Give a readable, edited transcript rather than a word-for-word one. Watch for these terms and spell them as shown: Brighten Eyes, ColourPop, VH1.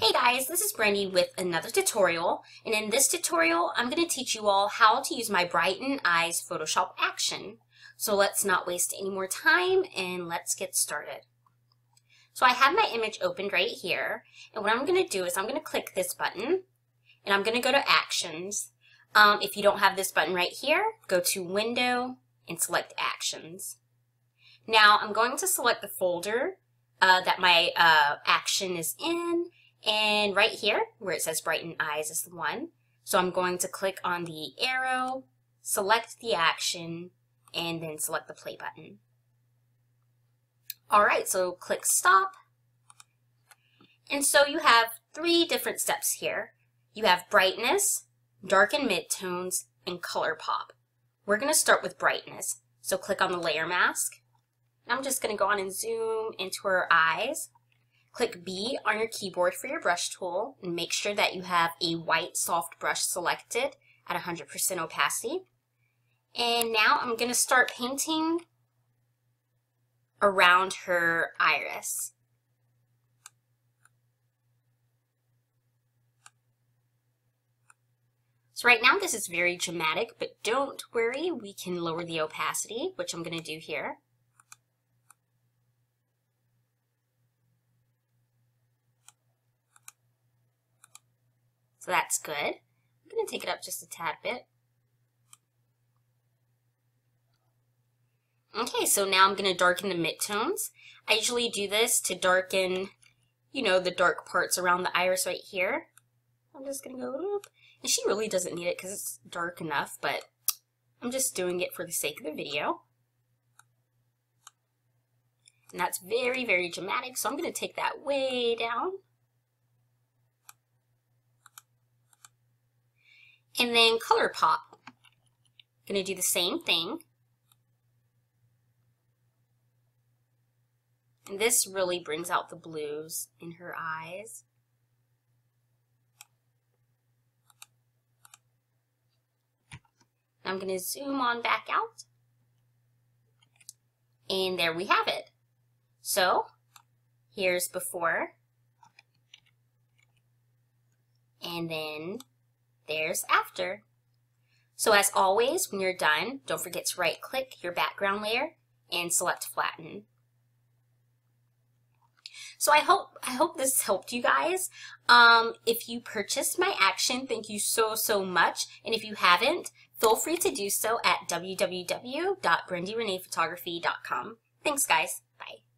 Hey guys, this is Brandy with another tutorial, and in this tutorial I'm going to teach you all how to use my Brighten Eyes Photoshop action. So let's not waste any more time and let's get started. So I have my image opened right here, and what I'm going to do is I'm going to click this button and I'm going to go to Actions. If you don't have this button right here, go to Window and select Actions. Now I'm going to select the folder that my action is in, and right here where it says Brighten Eyes is the one. So I'm going to click on the arrow, select the action, and then select the play button. Alright, so click stop. And so you have three different steps here. You have brightness, dark and midtones, and color pop. We're going to start with brightness. So click on the layer mask. I'm just going to go on and zoom into her eyes. Click B on your keyboard for your brush tool and make sure that you have a white soft brush selected at 100% opacity. And now I'm going to start painting around her iris. So right now this is very dramatic, but don't worry, we can lower the opacity, which I'm going to do here. So that's good. I'm going to take it up just a tad bit. Okay, so now I'm going to darken the midtones. I usually do this to darken, you know, the dark parts around the iris right here. I'm just going to go, and she really doesn't need it because it's dark enough, but I'm just doing it for the sake of the video. And that's very, very dramatic, so I'm going to take that way down. And then ColourPop. Gonna do the same thing. And this really brings out the blues in her eyes. I'm gonna zoom on back out. And there we have it. So here's before. And then there's after. So as always, when you're done, don't forget to right click your background layer and select flatten. So I hope this helped you guys. If you purchased my action, thank you so much. And if you haven't, feel free to do so at www.brandyreneephotography.com. Thanks guys. Bye.